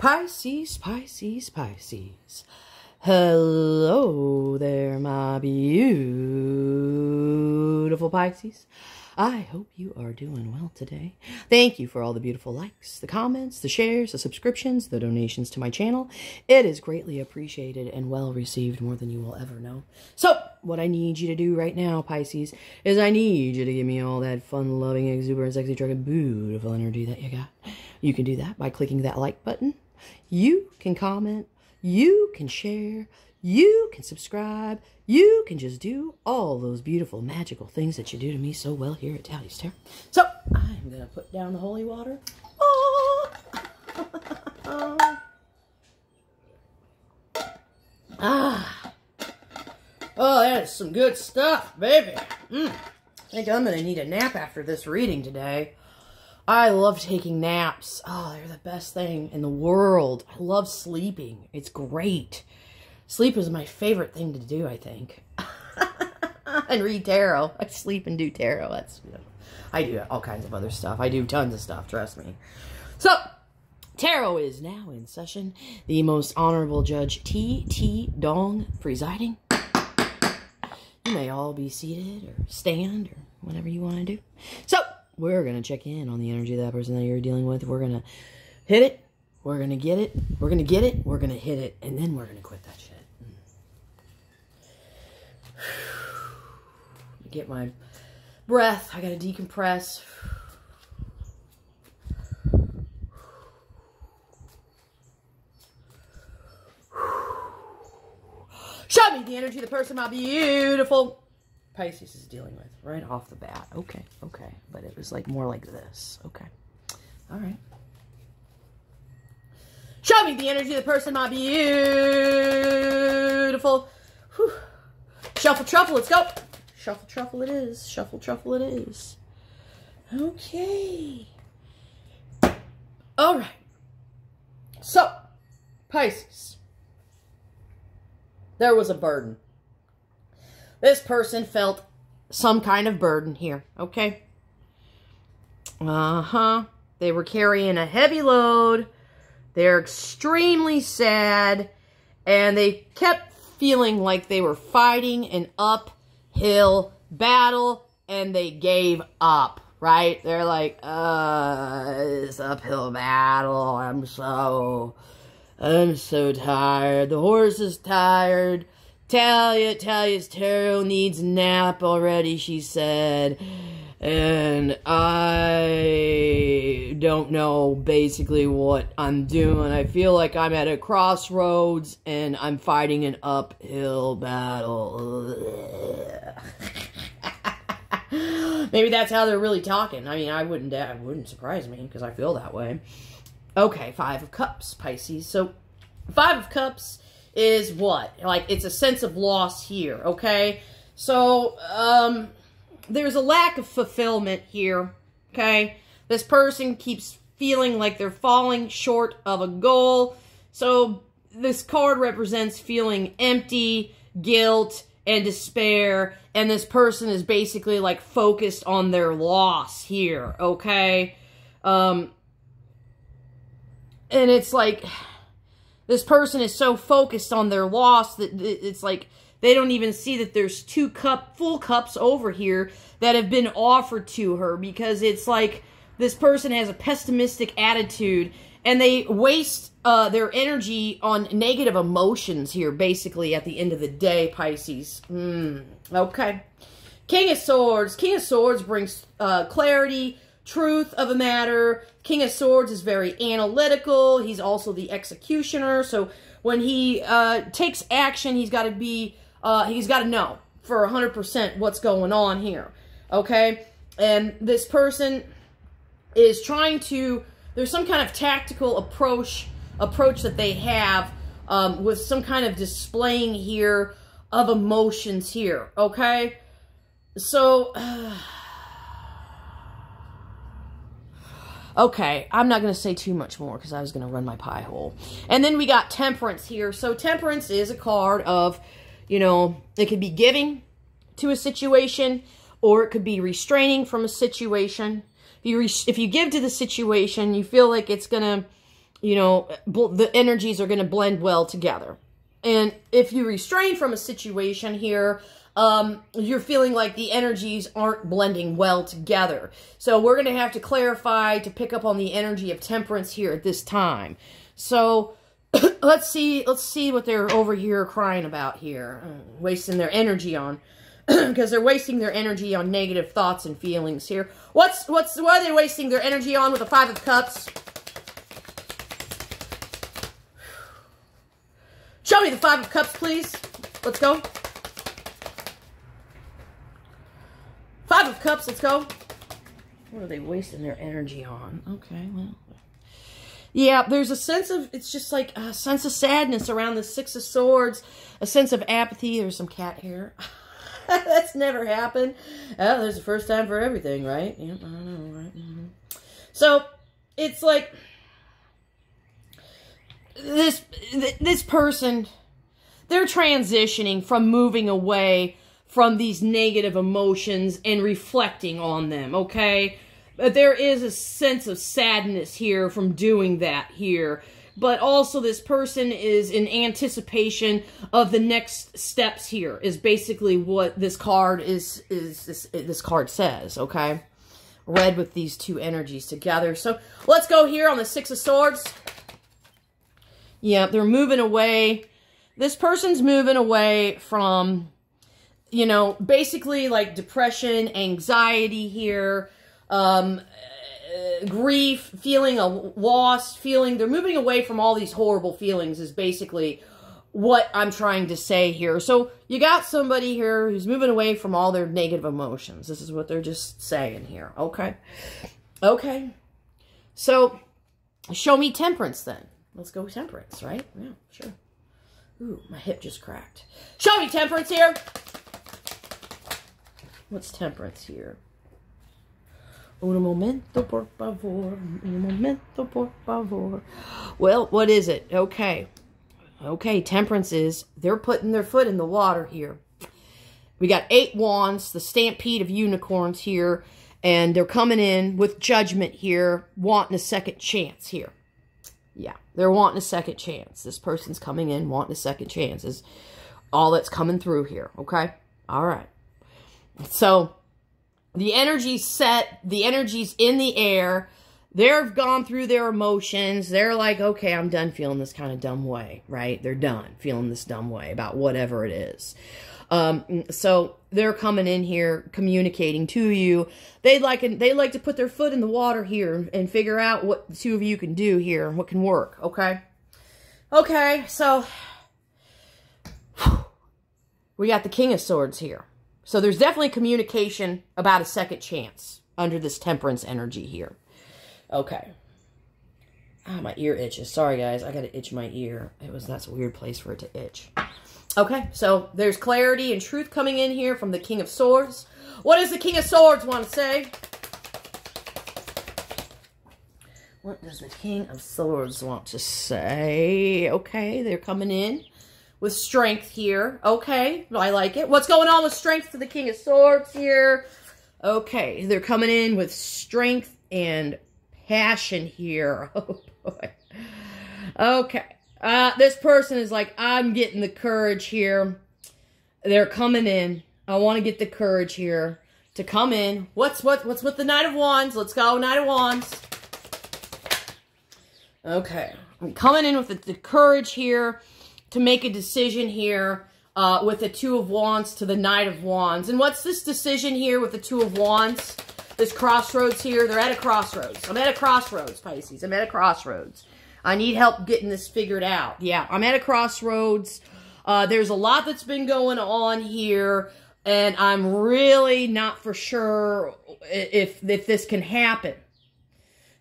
Pisces, Pisces, Pisces. Hello there, my beautiful Pisces. I hope you are doing well today. Thank you for all the beautiful likes, the comments, the shares, the subscriptions, the donations to my channel. It is greatly appreciated and well received, more than you will ever know. So, what I need you to do right now, Pisces, is I need you to give me all that fun-loving, exuberant, sexy, dragon, beautiful energy that you got. You can do that by clicking that like button. You can comment, you can share, you can subscribe, you can just do all those beautiful, magical things that you do to me so well here at Talia's Tarot. So, I'm going to put down the holy water. Oh. Ah. Oh, that is some good stuff, baby. I think I'm going to need a nap after this reading today. I love taking naps. Oh, they're the best thing in the world. I love sleeping. It's great. Sleep is my favorite thing to do, I think. And read tarot. I sleep and do tarot. That's, you know, I do all kinds of other stuff. I do tons of stuff, trust me. So, tarot is now in session. The most honorable judge, T.T. Dong, presiding. You may all be seated or stand or whatever you want to do. So, we're going to check in on the energy of that person that you're dealing with. We're going to hit it. We're going to get it. We're going to get it. We're going to hit it. And then we're going to quit that shit. Get my breath. I got to decompress. Show me the energy of the person my beautiful Pisces is dealing with right off the bat. Okay, okay. But it was like more like this. Okay. All right. Show me the energy of the person my beautiful. Whew. Shuffle truffle, let's go. Shuffle truffle it is. Shuffle truffle it is. Okay. All right. So, Pisces. There was a burden. This person felt some kind of burden here. Okay. Uh-huh. They were carrying a heavy load. They're extremely sad, and they kept feeling like they were fighting an uphill battle, and they gave up, right? They're like, this uphill battle, I'm so tired. The horse is tired. Talia's Tarot needs a nap already, she said. And I don't know basically what I'm doing. I feel like I'm at a crossroads and I'm fighting an uphill battle. Maybe that's how they're really talking. I mean, that wouldn't surprise me because I feel that way. Okay, Five of Cups, Pisces. So, Five of Cups is what? Like, it's a sense of loss here, okay? So, there's a lack of fulfillment here, okay? This person keeps feeling like they're falling short of a goal. So this card represents feeling empty, guilt, and despair. And this person is basically like focused on their loss here, okay? And it's like this person is so focused on their loss that it's like they don't even see that there's two full cups over here that have been offered to her, because it's like this person has a pessimistic attitude and they waste their energy on negative emotions here, basically, at the end of the day, Pisces. Okay. King of Swords. King of Swords brings clarity, truth of a matter. King of Swords is very analytical. He's also the executioner. So when he takes action, he's got to be... he's got to know for 100% what's going on here, okay? And this person is trying to, there's some kind of tactical approach that they have with some kind of displaying here of emotions here, okay? So, okay, I'm not going to say too much more because I was going to run my pie hole. And then we got Temperance here. So Temperance is a card of... you know, it could be giving to a situation, or it could be restraining from a situation. If you give to the situation, you feel like it's going to you know, the energies are going to blend well together. And if you restrain from a situation here, you're feeling like the energies aren't blending well together. So we're going to have to clarify to pick up on the energy of temperance here at this time. So let's see what they're over here crying about here, wasting their energy on, because they're wasting their energy on negative thoughts and feelings here. What are they wasting their energy on with the Five of Cups? Show me the Five of Cups, please. Let's go. Five of Cups, let's go. What are they wasting their energy on? Okay, well. Yeah, there's a sense of, it's just like a sense of sadness around the Six of Swords, a sense of apathy. There's some cat hair. That's never happened. Oh, there's the first time for everything, right? Yeah, I don't know, right? Mm-hmm. So, it's like, this person, they're transitioning from moving away from these negative emotions and reflecting on them, okay? But there is a sense of sadness here from doing that here. But also this person is in anticipation of the next steps here, is basically what this card this card says, okay? Read with these two energies together. So let's go here on the Six of Swords. Yeah, they're moving away. This person's moving away from, you know, basically like depression, anxiety here, grief, feeling a loss, feeling, they're moving away from all these horrible feelings is basically what I'm trying to say here. So you got somebody here who's moving away from all their negative emotions. This is what they're just saying here. Okay. Okay. So show me temperance then. Let's go with temperance, right? Yeah, sure. Ooh, my hip just cracked. Show me temperance here. What's temperance here? Un momento, por favor. Un momento, por favor. Well, what is it? Okay. Okay, temperance is, they're putting their foot in the water here. We got 8 wands, the stampede of unicorns here, and they're coming in with judgment here, wanting a second chance here. Yeah, they're wanting a second chance. This person's coming in wanting a second chance is all that's coming through here, okay? All right. So, the energy's set, the energy's in the air, they've gone through their emotions, they're like, okay, I'm done feeling this kind of dumb way, right? They're done feeling this dumb way about whatever it is. So, they're coming in here, communicating to you. They'd like to put their foot in the water here and figure out what the two of you can do here, what can work, okay? Okay, so, we got the King of Swords here. So there's definitely communication about a second chance under this temperance energy here. Okay. Ah, my ear itches. Sorry, guys. I got to itch my ear. That's a weird place for it to itch. Okay. So there's clarity and truth coming in here from the King of Swords. What does the King of Swords want to say? What does the King of Swords want to say? Okay. They're coming in with strength here. Okay, I like it. What's going on with strength to the King of Swords here? Okay, they're coming in with strength and passion here. Oh, boy. Okay. This person is like, I'm getting the courage here. They're coming in. I want to get the courage here to come in. What's with the Knight of Wands? Let's go, Knight of Wands. Okay. I'm coming in with the courage here to make a decision here with the Two of Wands to the Knight of Wands. And what's this decision here with the Two of Wands? This crossroads here. They're at a crossroads. I'm at a crossroads, Pisces. I'm at a crossroads. I need help getting this figured out. Yeah, I'm at a crossroads. There's a lot that's been going on here, and I'm really not for sure if this can happen.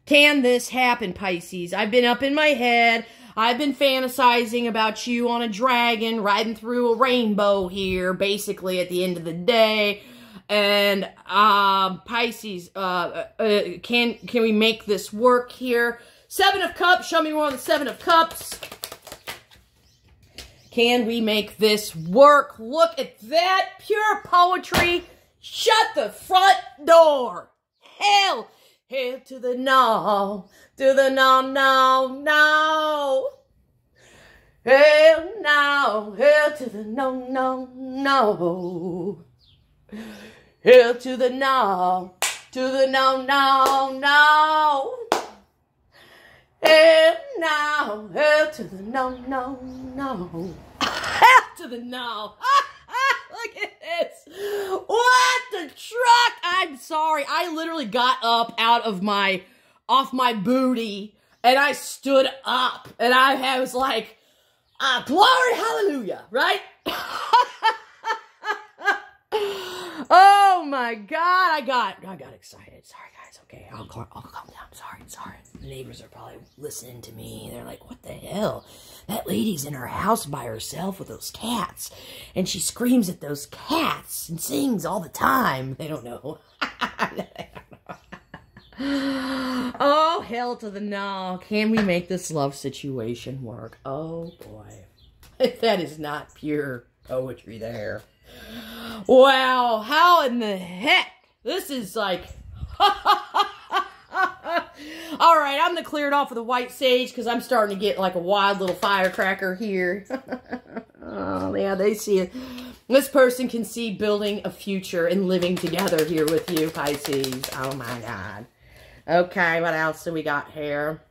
Can this happen, Pisces? I've been up in my head. I've been fantasizing about you on a dragon, riding through a rainbow here, basically, at the end of the day. And, Pisces, can we make this work here? Seven of Cups, show me more on the Seven of Cups. Can we make this work? Look at that, pure poetry. Shut the front door. Hell, Head to the no. Hell no, hell to the no. Hell to the no. Hell no, hell to the no. Hell to the no. Look at this. What the truck? I'm sorry. I literally got up out of my, off my booty, and I stood up, and I was like, ah, glory, hallelujah, right? Oh my God, I got excited. Sorry guys, okay, I'll calm down. Sorry. The neighbors are probably listening to me. They're like, what the hell? That lady's in her house by herself with those cats, and she screams at those cats and sings all the time. They don't know. Oh, hell to the no. Can we make this love situation work? Oh, boy. That is not pure poetry there. Wow, how in the heck? This is like... All right, I'm going to clear it off with a white sage because I'm starting to get like a wild little firecracker here. Oh, yeah, they see it. This person can see building a future and living together here with you, Pisces. Oh, my God. Okay, what else do we got here?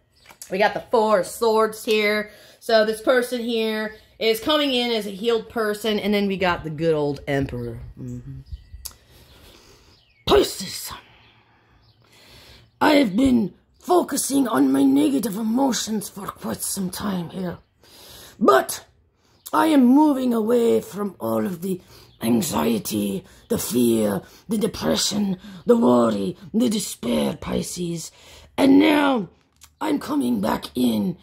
We got the Four of Swords here. So this person here is coming in as a healed person. And then we got the good old Emperor. Pisces, I have been focusing on my negative emotions for quite some time here. But I am moving away from all of the anxiety, the fear, the depression, the worry, the despair, Pisces. And now I'm coming back in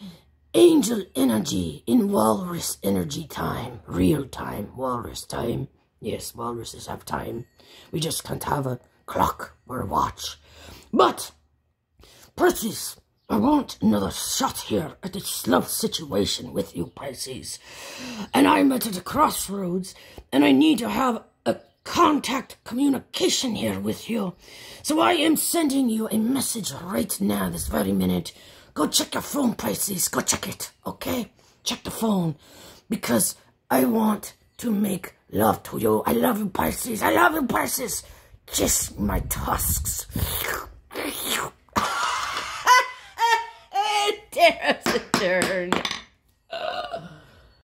angel energy, in walrus energy time. Real time, walrus time. Yes, walruses have time. We just can't have a clock or a watch. But, Pisces, I want another shot here at this love situation with you, Pisces. And I'm at a crossroads, and I need to have a contact communication here with you. So I am sending you a message right now, this very minute. Go check your phone, Pisces. Go check it, okay? Check the phone, because I want to make love to you. I love you, Pisces. I love you, Pisces. Kiss my tusks. There's a turn.